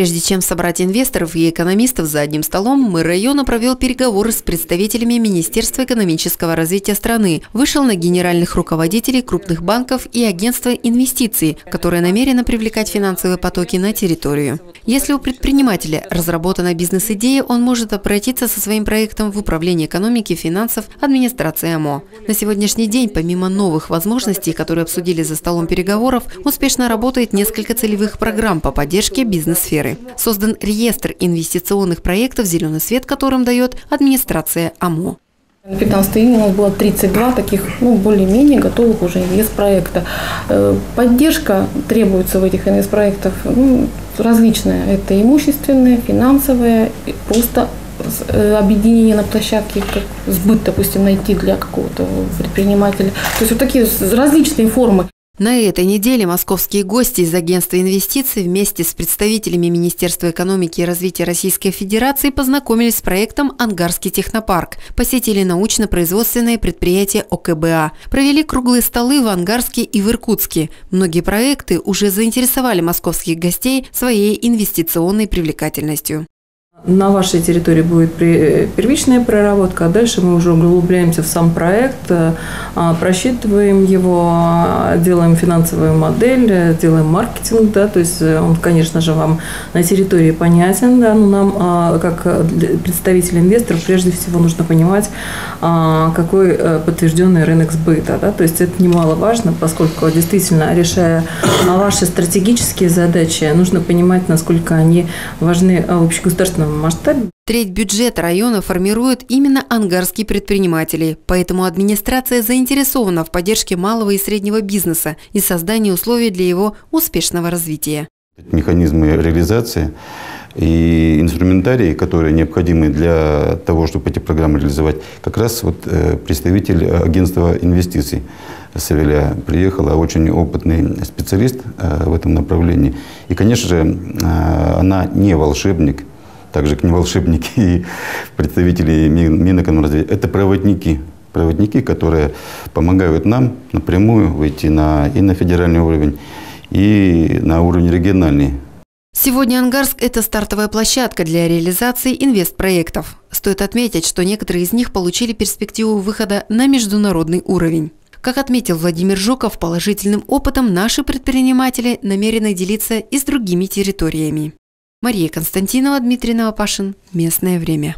Прежде чем собрать инвесторов и экономистов за одним столом, мэр района провел переговоры с представителями Министерства экономического развития страны, вышел на генеральных руководителей крупных банков и агентства инвестиций, которые намерены привлекать финансовые потоки на территорию. Если у предпринимателя разработана бизнес-идея, он может обратиться со своим проектом в Управление экономики, финансов, администрации АМО. На сегодняшний день, помимо новых возможностей, которые обсудили за столом переговоров, успешно работает несколько целевых программ по поддержке бизнес-сферы. Создан реестр инвестиционных проектов «Зеленый свет», которым дает администрация АМО. На 15 июня у нас было 32 таких, более-менее готовых уже инвестпроекта. Поддержка требуется в этих инвестпроектах различная. Это имущественная, финансовая, просто объединение на площадке, как сбыт, допустим, найти для какого-то предпринимателя. То есть вот такие различные формы. На этой неделе московские гости из агентства инвестиций вместе с представителями Министерства экономики и развития Российской Федерации познакомились с проектом «Ангарский технопарк», посетили научно-производственное предприятие ОКБА, провели круглые столы в Ангарске и в Иркутске. Многие проекты уже заинтересовали московских гостей своей инвестиционной привлекательностью. На вашей территории будет первичная проработка, а дальше мы уже углубляемся в сам проект, просчитываем его, делаем финансовую модель, делаем маркетинг, да, то есть он, конечно же, вам на территории понятен, да, но нам, как представителям инвесторов, прежде всего нужно понимать, какой подтвержденный рынок сбыта, да, то есть это немаловажно, поскольку действительно, решая ваши стратегические задачи, нужно понимать, насколько они важны в общегосударственном масштабе. Треть бюджета района формируют именно ангарские предприниматели, поэтому администрация заинтересована в поддержке малого и среднего бизнеса и создании условий для его успешного развития. Механизмы реализации и инструментарии, которые необходимы для того, чтобы эти программы реализовать, как раз вот представитель агентства инвестиций Савеля приехала, очень опытный специалист в этом направлении. И, конечно же, она не волшебник. Также к ним волшебники и представители Минэкономразвития. Это проводники, которые помогают нам напрямую выйти и на федеральный уровень, и на уровень региональный. Сегодня Ангарск – это стартовая площадка для реализации инвестпроектов. Стоит отметить, что некоторые из них получили перспективу выхода на международный уровень. Как отметил Владимир Жуков, положительным опытом наши предприниматели намерены делиться и с другими территориями. Мария Константинова, Дмитрий Новопашин. Местное время.